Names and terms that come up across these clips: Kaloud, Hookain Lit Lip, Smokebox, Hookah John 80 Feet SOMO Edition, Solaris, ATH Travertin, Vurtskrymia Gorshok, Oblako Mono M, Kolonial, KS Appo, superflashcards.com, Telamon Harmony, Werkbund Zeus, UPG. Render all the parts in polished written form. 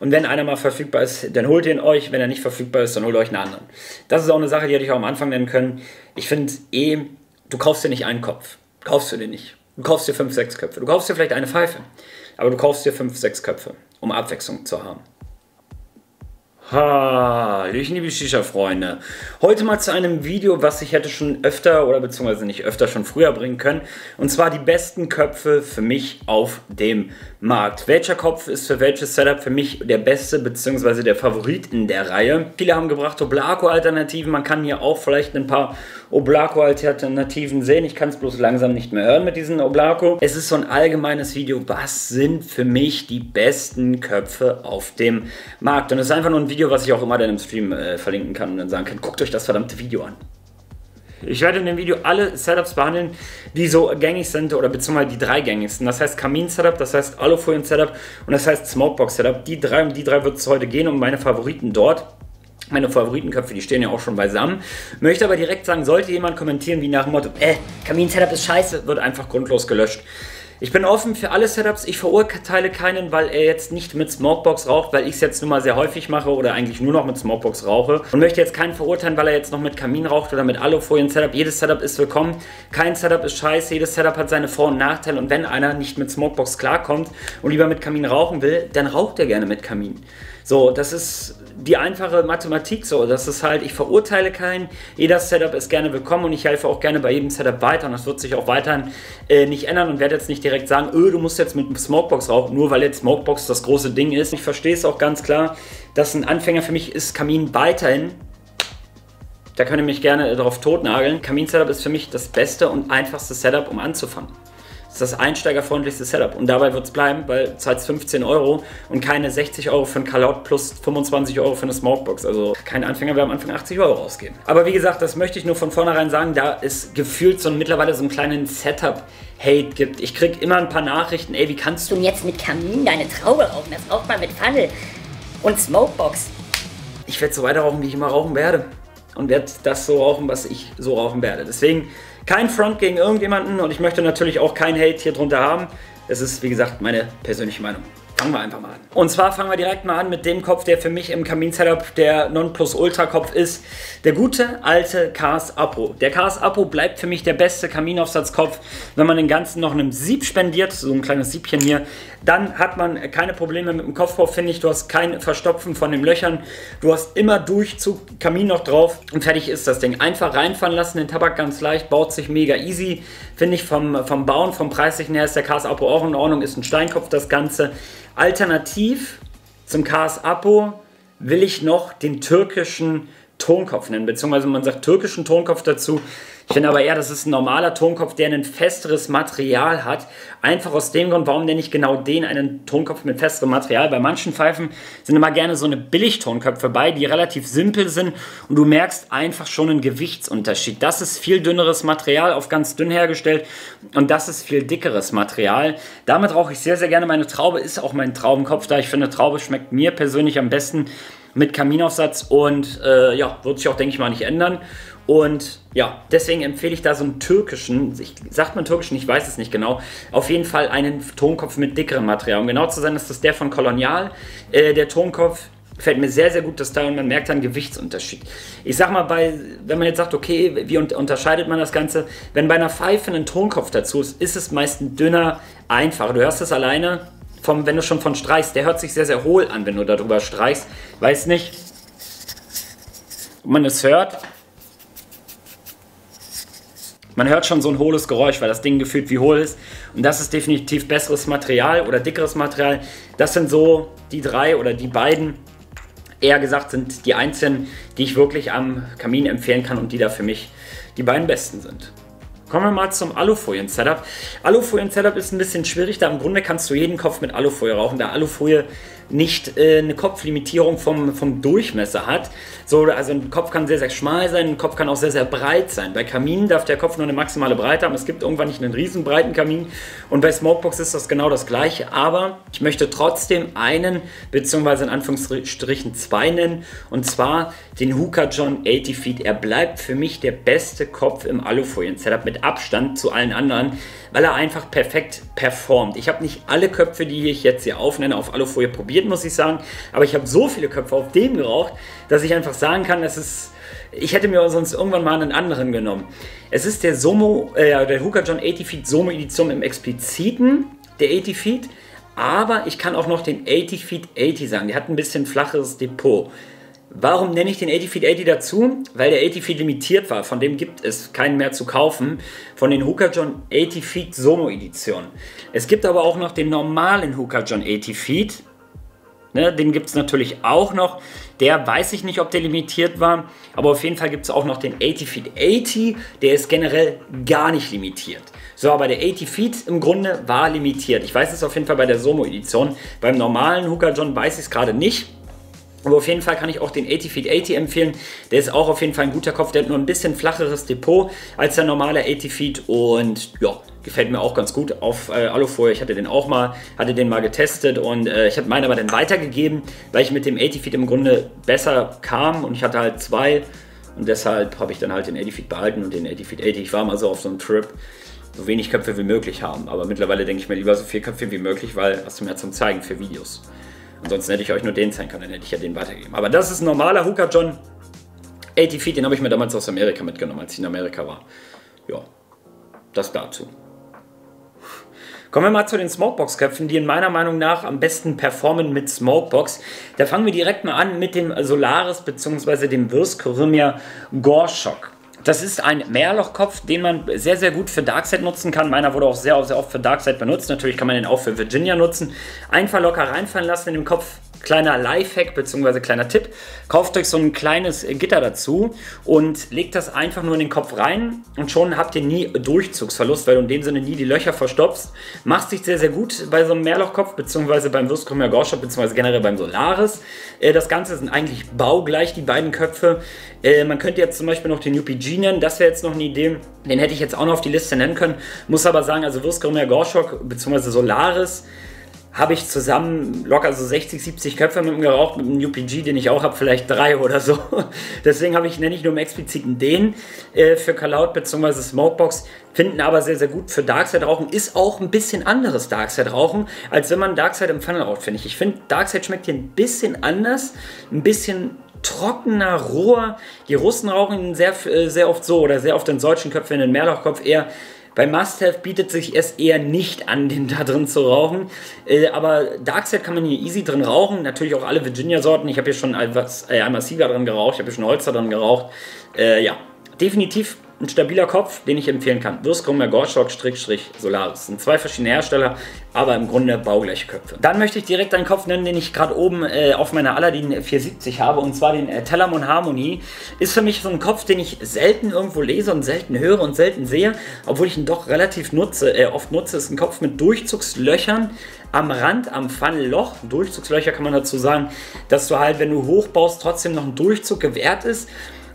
Und wenn einer mal verfügbar ist, dann holt ihn euch. Wenn er nicht verfügbar ist, dann holt euch einen anderen. Das ist auch eine Sache, die hätte ich auch am Anfang nennen können. Ich finde du kaufst dir nicht einen Kopf. Kaufst du dir nicht. Du kaufst dir 5, 6 Köpfe. Du kaufst dir vielleicht eine Pfeife. Aber du kaufst dir 5, 6 Köpfe, um Abwechslung zu haben. Hallöchen, liebe Shisha-Freunde. Heute mal zu einem Video, was ich hätte schon öfter oder beziehungsweise nicht öfter, schon früher bringen können. Und zwar die besten Köpfe für mich auf dem Markt. Welcher Kopf ist für welches Setup für mich der beste beziehungsweise der Favorit in der Reihe? Viele haben gebracht Oblako-Alternativen. Man kann hier auch vielleicht ein paar Oblako-Alternativen sehen. Ich kann es bloß langsam nicht mehr hören mit diesen Oblako. Es ist so ein allgemeines Video. Was sind für mich die besten Köpfe auf dem Markt? Und es ist einfach nur ein Video, was ich auch immer dann im Stream verlinken kann und dann sagen kann, guckt euch das verdammte Video an. Ich werde in dem Video alle Setups behandeln, die so gängig sind oder beziehungsweise die 3 gängigsten. Das heißt Kamin-Setup, das heißt Alufolien-Setup und das heißt Smokebox-Setup. Um die drei wird es heute gehen, um meine Favoriten dort. Meine Favoritenköpfe, die stehen ja auch schon beisammen. Möchte aber direkt sagen, sollte jemand kommentieren wie nach dem Motto, Kamin-Setup ist scheiße, wird einfach grundlos gelöscht. Ich bin offen für alle Setups, ich verurteile keinen, weil er jetzt nicht mit Smokebox raucht, weil ich es jetzt nun mal sehr häufig mache oder eigentlich nur noch mit Smokebox rauche und möchte jetzt keinen verurteilen, weil er jetzt noch mit Kamin raucht oder mit Alufolien-Setup. Jedes Setup ist willkommen, kein Setup ist scheiße, jedes Setup hat seine Vor- und Nachteile und wenn einer nicht mit Smokebox klarkommt und lieber mit Kamin rauchen will, dann raucht er gerne mit Kamin. So, das ist die einfache Mathematik so, das ist halt, ich verurteile keinen, jedes Setup ist gerne willkommen und ich helfe auch gerne bei jedem Setup weiter und das wird sich auch weiterhin nicht ändern und werde jetzt nicht direkt sagen, du musst jetzt mit Smokebox rauchen, nur weil jetzt Smokebox das große Ding ist. Ich verstehe es auch ganz klar, dass ein Anfänger für mich ist Kamin weiterhin. Da könnt ihr mich gerne drauf totnageln. Kamin-Setup ist für mich das beste und einfachste Setup, um anzufangen. Das ist das einsteigerfreundlichste Setup und dabei wird es bleiben, weil zahlt 15 Euro und keine 60 Euro für ein Kaloud plus 25 Euro für eine Smokebox. Also kein Anfänger will am Anfang 80 Euro ausgeben. Aber wie gesagt, das möchte ich nur von vornherein sagen, da ist gefühlt mittlerweile so einen kleinen Setup-Hate gibt. Ich kriege immer ein paar Nachrichten, wie kannst du jetzt mit Kamin deine Traube rauchen? Das raucht man mit Pfanne und Smokebox. Ich werde so weiter rauchen, wie ich immer rauchen werde. Und werde das so rauchen, was ich so rauchen werde. Deswegen kein Front gegen irgendjemanden und ich möchte natürlich auch keinen Hate hier drunter haben. Es ist, wie gesagt, meine persönliche Meinung. Fangen wir einfach mal an. Und zwar fangen wir direkt mal an mit dem Kopf, der für mich im Kamin-Setup der Nonplusultra-Kopf ist. Der gute alte KS Appo. Der KS Appo bleibt für mich der beste Kaminaufsatzkopf. Wenn man den ganzen noch einem Sieb spendiert, so ein kleines Siebchen hier, dann hat man keine Probleme mit dem Kopfbau, finde ich. Du hast kein Verstopfen von den Löchern. Du hast immer Durchzug, Kamin noch drauf und fertig ist das Ding. Einfach reinfahren lassen, den Tabak ganz leicht, baut sich mega easy. Finde ich vom Bauen, vom preislichen her ist der KS Appo auch in Ordnung, ist ein Steinkopf das Ganze. Alternativ zum KS Appo will ich noch den türkischen Tonkopf nennen, beziehungsweise man sagt türkischen Tonkopf dazu. Ich finde aber eher, das ist ein normaler Tonkopf, der ein festeres Material hat. Einfach aus dem Grund, warum nenne ich genau den einen Tonkopf mit festerem Material? Bei manchen Pfeifen sind immer gerne so eine Billigtonköpfe bei, die relativ simpel sind und du merkst einfach schon einen Gewichtsunterschied. Das ist viel dünneres Material, auf ganz dünn hergestellt und das ist viel dickeres Material. Damit rauche ich sehr, sehr gerne. Meine Traube ist auch mein Traubenkopf, da ich finde, Traube schmeckt mir persönlich am besten mit Kaminaufsatz und ja, wird sich auch, denke ich mal, nicht ändern. Und ja, deswegen empfehle ich da so einen türkischen, sagt man türkischen, ich weiß es nicht genau, auf jeden Fall einen Tonkopf mit dickerem Material. Um genau zu sein, ist das der von Kolonial, der Tonkopf. Gefällt mir sehr, sehr gut das Teil und man merkt dann Gewichtsunterschied. Ich sag mal, wenn man jetzt sagt, okay, wie unterscheidet man das Ganze? Wenn bei einer Pfeife ein Tonkopf dazu ist, ist es meistens dünner, einfacher. Du hörst es alleine, wenn du schon von streichst, der hört sich sehr, sehr hohl an, wenn du darüber streichst. Weiß nicht, ob man es hört. Man hört schon so ein hohles Geräusch, weil das Ding gefühlt wie hohl ist. Und das ist definitiv besseres Material oder dickeres Material. Das sind so die 3 oder die beiden. Eher gesagt sind die einzelnen, die ich wirklich am Kamin empfehlen kann und die da für mich die beiden besten sind. Kommen wir mal zum Alufolien-Setup. Alufolien-Setup ist ein bisschen schwierig, da im Grunde kannst du jeden Kopf mit Alufolie rauchen, da Alufolie nicht eine Kopflimitierung vom Durchmesser hat. So, also ein Kopf kann sehr, sehr schmal sein, ein Kopf kann auch sehr, sehr breit sein. Bei Kaminen darf der Kopf nur eine maximale Breite haben, es gibt irgendwann nicht einen riesen breiten Kamin und bei Smokebox ist das genau das gleiche, aber ich möchte trotzdem einen, beziehungsweise in Anführungsstrichen 2 nennen und zwar den Hookah John 80 Feet. Er bleibt für mich der beste Kopf im Alufolien-Setup mit Abstand zu allen anderen. weil er einfach perfekt performt. Ich habe nicht alle Köpfe, die ich jetzt hier aufnenne, auf Alufolie probiert, muss ich sagen, aber ich habe so viele Köpfe auf dem geraucht, dass ich einfach sagen kann, dass es... Ich hätte mir sonst irgendwann mal einen anderen genommen. Es ist der Somo, der Hookah John 80 Feet SOMO Edition im Expliziten, der 80 Feet, aber ich kann auch noch den 80 Feet 80 sagen. Der hat ein bisschen flacheres Depot. Warum nenne ich den 80 Feet 80 dazu? Weil der 80 Feet limitiert war. Von dem gibt es keinen mehr zu kaufen. Von den Hookah John 80 Feet SOMO Edition. Es gibt aber auch noch den normalen Hookah John 80 Feet. Ne, den gibt es natürlich auch noch. Der weiß ich nicht, ob der limitiert war. Aber auf jeden Fall gibt es auch noch den 80 Feet 80. Der ist generell gar nicht limitiert. So, aber der 80 Feet im Grunde war limitiert. Ich weiß es auf jeden Fall bei der SOMO Edition. Beim normalen Hookah John weiß ich es gerade nicht. Aber auf jeden Fall kann ich auch den 80 Feet 80 empfehlen. Der ist auch auf jeden Fall ein guter Kopf. Der hat nur ein bisschen flacheres Depot als der normale 80 Feet. Und ja, gefällt mir auch ganz gut auf Alufolie. Ich hatte den auch mal, getestet. Und ich habe meinen aber dann weitergegeben, weil ich mit dem 80 Feet im Grunde besser kam. Und ich hatte halt zwei. Und deshalb habe ich dann halt den 80 Feet behalten und den 80 Feet 80. Ich war mal so auf so einem Trip. So wenig Köpfe wie möglich haben. Aber mittlerweile denke ich mir lieber so viel Köpfe wie möglich, weil hast du mehr zum Zeigen für Videos. Ansonsten hätte ich euch nur den zeigen können, dann hätte ich ja den weitergegeben. Aber das ist ein normaler Hookah John 80 Feet, den habe ich mir damals aus Amerika mitgenommen, als ich in Amerika war. Ja, das dazu. Kommen wir mal zu den Smokebox-Köpfen, die in meiner Meinung nach am besten performen mit Smokebox. Da fangen wir direkt mal an mit dem Solaris bzw. dem Vurtskrymia Gorshok. Das ist ein Mehrlochkopf, den man sehr, sehr gut für Darkside nutzen kann. Meiner wurde auch sehr, sehr oft für Darkside benutzt. Natürlich kann man den auch für Virginia nutzen. Einfach locker reinfallen lassen in den Kopf. Kleiner Lifehack bzw. kleiner Tipp. Kauft euch so ein kleines Gitter dazu und legt das einfach nur in den Kopf rein und schon habt ihr nie Durchzugsverlust, weil du in dem Sinne nie die Löcher verstopfst. Macht sich sehr, sehr gut bei so einem Mehrlochkopf bzw. beim Vurtskrymia Gorshok bzw. generell beim Solaris. Das Ganze sind eigentlich baugleich, die beiden Köpfe. Man könnte jetzt zum Beispiel noch den UPG nennen, das wäre jetzt noch eine Idee. Den hätte ich jetzt auch noch auf die Liste nennen können. Muss aber sagen, also Vurtskrymia Gorshok bzw. Solaris habe ich zusammen locker so 60, 70 Köpfe mit dem geraucht, mit dem UPG, den ich auch habe, vielleicht 3 oder so. Deswegen habe ich, nenne ich nur im expliziten den für Kaloud bzw. Smokebox, finden aber sehr, sehr gut für Darkside-Rauchen. Ist auch ein bisschen anderes Darkside-Rauchen, als wenn man Darkside im Funnel raucht, finde ich. Ich finde, Darkside schmeckt hier ein bisschen anders, ein bisschen trockener, roher. Die Russen rauchen ihn sehr, sehr oft so oder sehr oft in solchen Köpfen, in den Mehrlochkopf eher. Bei Must-Have bietet sich es eher nicht an, den da drin zu rauchen. Aber Darkside kann man hier easy drin rauchen. Natürlich auch alle Virginia-Sorten. Ich habe hier schon einmal Sieger drin geraucht. Ich habe hier schon Holster drin geraucht. Ja, definitiv ein stabiler Kopf, den ich empfehlen kann. Vurtskrymia Gorshok-Solaris. Das sind zwei verschiedene Hersteller, aber im Grunde baugleiche Köpfe. Dann möchte ich direkt einen Kopf nennen, den ich gerade oben auf meiner Aladdin 470 habe, und zwar den Telamon Harmony. Ist für mich so ein Kopf, den ich selten irgendwo lese und selten höre und selten sehe, obwohl ich ihn doch relativ oft nutze. Ist ein Kopf mit Durchzugslöchern am Rand, am Funnelloch. Durchzugslöcher kann man dazu sagen, dass du halt, wenn du hochbaust, trotzdem noch ein Durchzug gewährt ist.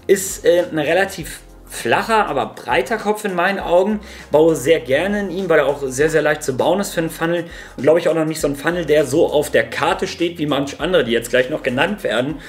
Ist ein relativ flacher, aber breiter Kopf in meinen Augen. Baue sehr gerne in ihm, weil er auch sehr, sehr leicht zu bauen ist für einen Funnel. Und glaube ich auch noch nicht so ein Funnel, der so auf der Karte steht, wie manche andere, die jetzt gleich noch genannt werden.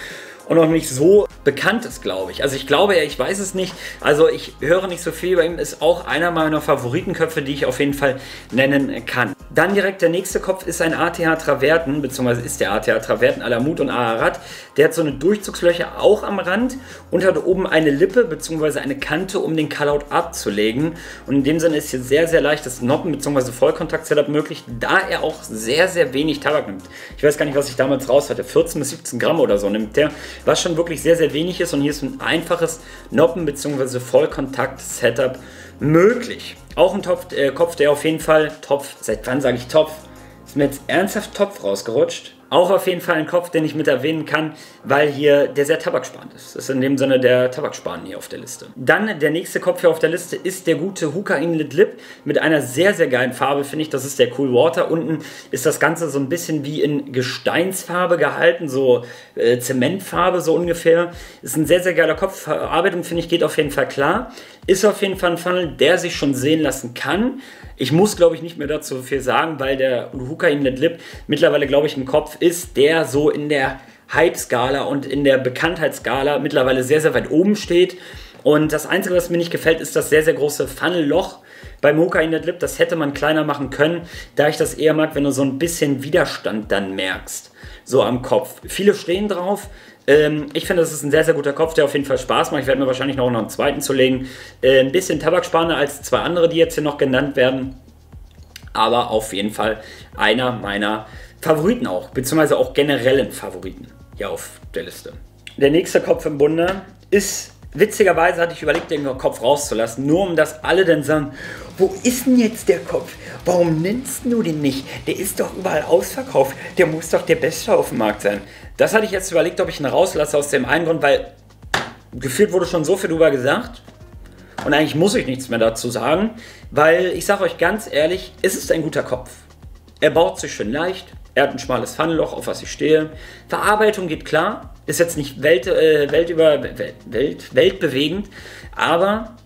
Und noch nicht so bekannt ist, glaube ich. Also ich glaube ja, ich weiß es nicht. Also ich höre nicht so viel bei ihm. Ist auch einer meiner Favoritenköpfe, die ich auf jeden Fall nennen kann. Dann direkt der nächste Kopf ist ein ATH Travertin, beziehungsweise ist der ATH Travertin Alamut und Ararat. Der hat so eine Durchzugslöcher auch am Rand und hat oben eine Lippe, beziehungsweise eine Kante, um den Kaloud abzulegen. Und in dem Sinne ist hier sehr, sehr leicht das Noppen, beziehungsweise Vollkontakt-Setup möglich, da er auch sehr, sehr wenig Tabak nimmt. Ich weiß gar nicht, was ich damals raus hatte. 14 bis 17 Gramm oder so nimmt der. Was schon wirklich sehr, sehr wenig ist, und hier ist ein einfaches Noppen bzw. Vollkontakt-Setup möglich. Auch ein Kopf, der auf jeden Fall Topf, seit wann sage ich Topf? Ist mir jetzt ernsthaft Topf rausgerutscht. Auch auf jeden Fall ein Kopf, den ich mit erwähnen kann, weil hier der sehr tabaksparend ist. Das ist in dem Sinne der Tabaksparend hier auf der Liste. Dann der nächste Kopf hier auf der Liste ist der gute Hookain Lit Lip mit einer sehr, sehr geilen Farbe, finde ich. Das ist der Cool Water. Unten ist das Ganze so ein bisschen wie in Gesteinsfarbe gehalten, so Zementfarbe so ungefähr. Ist ein sehr, sehr geiler Kopf. Verarbeitung, finde ich, geht auf jeden Fall klar. Ist auf jeden Fall ein Funnel, der sich schon sehen lassen kann. Ich muss, glaube ich, nicht mehr dazu viel sagen, weil der Hookain Lit Lip mittlerweile, glaube ich, ein Kopf ist, der so in der Hype-Skala und in der Bekanntheitsskala mittlerweile sehr, sehr weit oben steht. Und das Einzige, was mir nicht gefällt, ist das sehr, sehr große Funnelloch. beim Hookain Lit Lip, das hätte man kleiner machen können, da ich das eher mag, wenn du so ein bisschen Widerstand dann merkst, so am Kopf. Viele stehen drauf. Ich finde, das ist ein sehr, sehr guter Kopf, der auf jeden Fall Spaß macht. Ich werde mir wahrscheinlich noch einen zweiten zulegen. Ein bisschen tabaksparender als zwei andere, die jetzt hier noch genannt werden. Aber auf jeden Fall einer meiner Favoriten auch, beziehungsweise auch generellen Favoriten hier auf der Liste. Der nächste Kopf im Bunde ist, witzigerweise hatte ich überlegt, den Kopf rauszulassen, nur um dass alle dann sagen, wo ist denn jetzt der Kopf? Warum nennst du den nicht? Der ist doch überall ausverkauft, der muss doch der Beste auf dem Markt sein. Das hatte ich jetzt überlegt, ob ich ihn rauslasse, aus dem einen Grund, weil gefühlt wurde schon so viel drüber gesagt und eigentlich muss ich nichts mehr dazu sagen, weil ich sage euch ganz ehrlich, es ist ein guter Kopf. Er baut sich schön leicht, er hat ein schmales Pfannenloch, auf was ich stehe. Verarbeitung geht klar, ist jetzt nicht weltbewegend, aber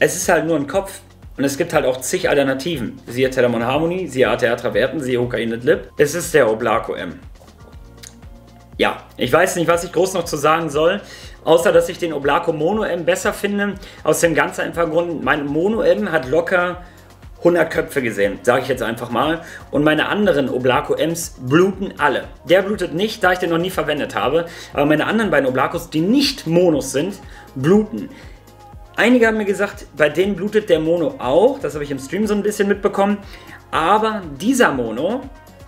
es ist halt nur ein Kopf. Und es gibt halt auch zig Alternativen. Siehe Telamon Harmony, siehe ATH Travertin, siehe Hookain Lit Lip. Es ist der Oblako M. Ja, ich weiß nicht, was ich groß noch zu sagen soll, außer dass ich den Oblako Mono M besser finde. Aus dem ganz einfachen Grund, mein Mono M hat locker 100 Köpfe gesehen, sage ich jetzt einfach mal. Und meine anderen Oblako M's bluten alle. Der blutet nicht, da ich den noch nie verwendet habe. Aber meine anderen beiden Oblakos, die nicht Monos sind, bluten. Einige haben mir gesagt, bei denen blutet der Mono auch. Das habe ich im Stream so ein bisschen mitbekommen. Aber dieser Mono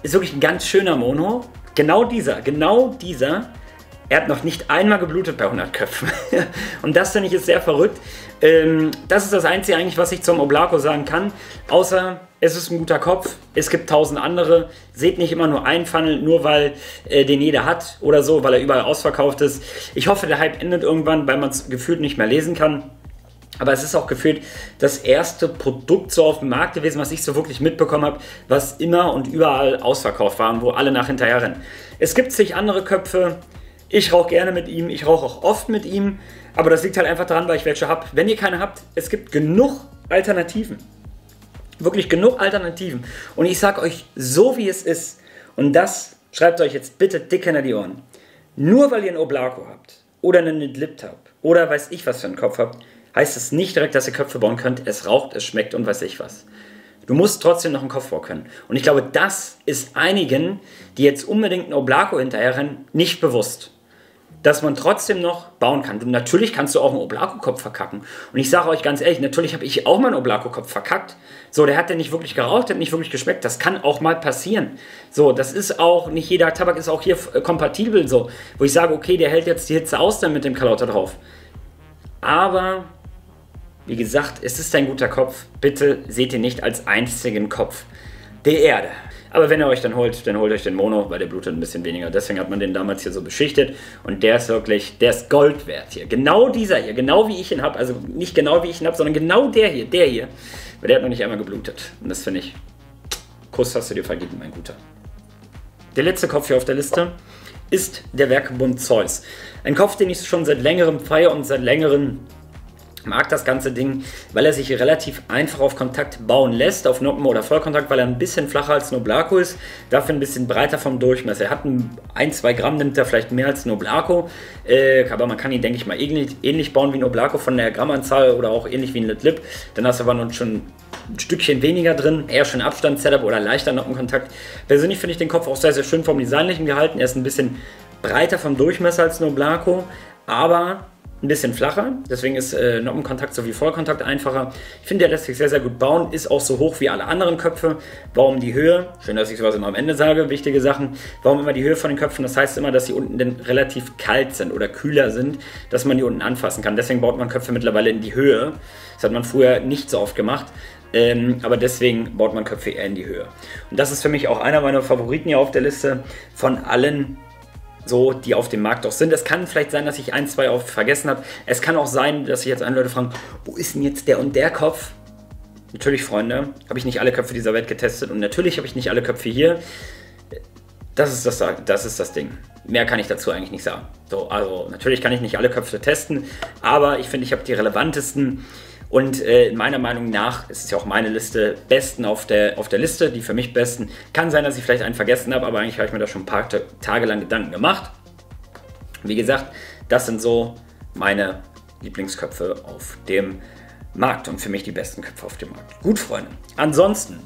ist wirklich ein ganz schöner Mono. Genau dieser. Er hat noch nicht einmal geblutet bei 100 Köpfen. Und das, finde ich, ist sehr verrückt. Das ist das Einzige eigentlich, was ich zum Oblako sagen kann. Außer, es ist ein guter Kopf. Es gibt 1000 andere. Seht nicht immer nur einen Funnel, nur weil den jeder hat oder so, weil er überall ausverkauft ist. Ich hoffe, der Hype endet irgendwann, weil man es gefühlt nicht mehr lesen kann. Aber es ist auch gefühlt das erste Produkt so auf dem Markt gewesen, was ich so wirklich mitbekommen habe, was immer und überall ausverkauft war und wo alle nach hinterher rennen. Es gibt zig andere Köpfe. Ich rauche gerne mit ihm, ich rauche auch oft mit ihm, aber das liegt halt einfach daran, weil ich welche habe. Wenn ihr keine habt, es gibt genug Alternativen. Wirklich genug Alternativen. Und ich sage euch so, wie es ist, und das schreibt euch jetzt bitte dick hinter die Ohren. Nur weil ihr einen Oblako habt oder einen Lit Lip habt oder weiß ich was für einen Kopf habt, heißt es nicht direkt, dass ihr Köpfe bauen könnt. Es raucht, es schmeckt und weiß ich was. Du musst trotzdem noch einen Kopf bauen können. Und ich glaube, das ist einigen, die jetzt unbedingt einen Oblako hinterherrennen, nicht bewusst. Dass man trotzdem noch bauen kann. Und natürlich kannst du auch einen Oblako-Kopf verkacken. Und ich sage euch ganz ehrlich, natürlich habe ich auch mal einen Oblako-Kopf verkackt. So, der hat ja nicht wirklich geraucht, der hat nicht wirklich geschmeckt. Das kann auch mal passieren. So, das ist auch, nicht jeder Tabak ist auch hier kompatibel so. Wo ich sage, okay, der hält jetzt die Hitze aus dann mit dem Kaloud da drauf. Aber, wie gesagt, es ist ein guter Kopf. Bitte seht ihn nicht als einzigen Kopf der Erde. Aber wenn ihr euch dann holt euch den Mono, weil der blutet ein bisschen weniger. Deswegen hat man den damals hier so beschichtet. Und der ist wirklich, der ist Gold wert hier. Genau dieser hier, genau wie ich ihn habe. Also nicht genau wie ich ihn habe, sondern genau der hier. Weil der hat noch nicht einmal geblutet. Und das finde ich, Kuss hast du dir vergeben, mein Guter. Der letzte Kopf hier auf der Liste ist der Werkbund Zeus. Ein Kopf, den ich schon seit längerem feiere und seit längerem mag das ganze Ding, weil er sich relativ einfach auf Kontakt bauen lässt, auf Noppen oder Vollkontakt, weil er ein bisschen flacher als ein Oblako ist, dafür ein bisschen breiter vom Durchmesser. Er hat ein, 2 Gramm, nimmt er vielleicht mehr als ein Oblako, aber man kann ihn, denke ich mal, ähnlich bauen wie ein Oblako von der Grammanzahl oder auch ähnlich wie ein Lit Lip. Dann hast du aber nun schon ein Stückchen weniger drin, eher schon Abstands-Setup oder leichter Noppenkontakt. Persönlich finde ich den Kopf auch sehr, sehr schön vom Designlichen gehalten. Er ist ein bisschen breiter vom Durchmesser als ein Oblako, aber ein bisschen flacher, deswegen ist Noppenkontakt sowie Vollkontakt einfacher. Ich finde, der lässt sich sehr, sehr gut bauen, ist auch so hoch wie alle anderen Köpfe. Warum die Höhe? Schön, dass ich sowas immer am Ende sage, wichtige Sachen. Warum immer die Höhe von den Köpfen? Das heißt immer, dass sie unten denn relativ kalt sind oder kühler sind, dass man die unten anfassen kann. Deswegen baut man Köpfe mittlerweile in die Höhe. Das hat man früher nicht so oft gemacht. Aber deswegen baut man Köpfe eher in die Höhe. Und das ist für mich auch einer meiner Favoriten hier auf der Liste von allen, so, die auf dem Markt auch sind. Es kann vielleicht sein, dass ich ein, zwei auch vergessen habe. Es kann auch sein, dass sich jetzt Leute fragen, wo ist denn jetzt der und der Kopf? Natürlich, Freunde, habe ich nicht alle Köpfe dieser Welt getestet und natürlich habe ich nicht alle Köpfe hier. Das ist das Ding. Mehr kann ich dazu eigentlich nicht sagen. So, also natürlich kann ich nicht alle Köpfe testen, aber ich finde, ich habe die relevantesten und meiner Meinung nach, es ist ja auch meine Liste, besten auf der Liste, die für mich besten. Kann sein, dass ich vielleicht einen vergessen habe, aber eigentlich habe ich mir da schon ein paar Tage lang Gedanken gemacht. Wie gesagt, das sind so meine Lieblingsköpfe auf dem Markt und für mich die besten Köpfe auf dem Markt. Gut, Freunde. Ansonsten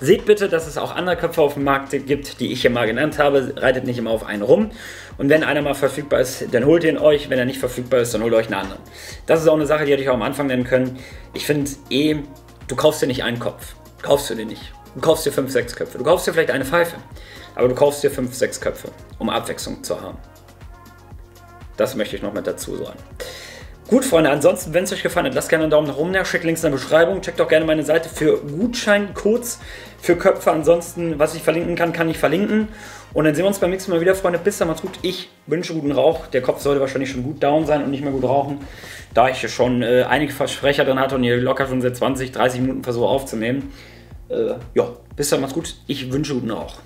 seht bitte, dass es auch andere Köpfe auf dem Markt gibt, die ich hier mal genannt habe. Reitet nicht immer auf einen rum. Und wenn einer mal verfügbar ist, dann holt ihn euch. Wenn er nicht verfügbar ist, dann holt euch einen anderen. Das ist auch eine Sache, die hätte ich auch am Anfang nennen können. Ich finde eh, du kaufst dir nicht einen Kopf. Kaufst du dir nicht. Du kaufst dir 5, 6 Köpfe. Du kaufst dir vielleicht eine Pfeife. Aber du kaufst dir 5, 6 Köpfe, um Abwechslung zu haben. Das möchte ich noch mit dazu sagen. Gut, Freunde, ansonsten, wenn es euch gefallen hat, lasst gerne einen Daumen nach oben da, schickt Links in der Beschreibung, checkt auch gerne meine Seite für Gutscheincodes für Köpfe. Ansonsten, was ich verlinken kann ich verlinken. Und dann sehen wir uns beim nächsten Mal wieder, Freunde. Bis dann, macht's gut. Ich wünsche guten Rauch. Der Kopf sollte wahrscheinlich schon gut down sein und nicht mehr gut rauchen, da ich schon einige Versprecher drin hatte und hier locker schon seit 20, 30 Minuten versuche aufzunehmen. Ja, bis dann, macht's gut. Ich wünsche guten Rauch.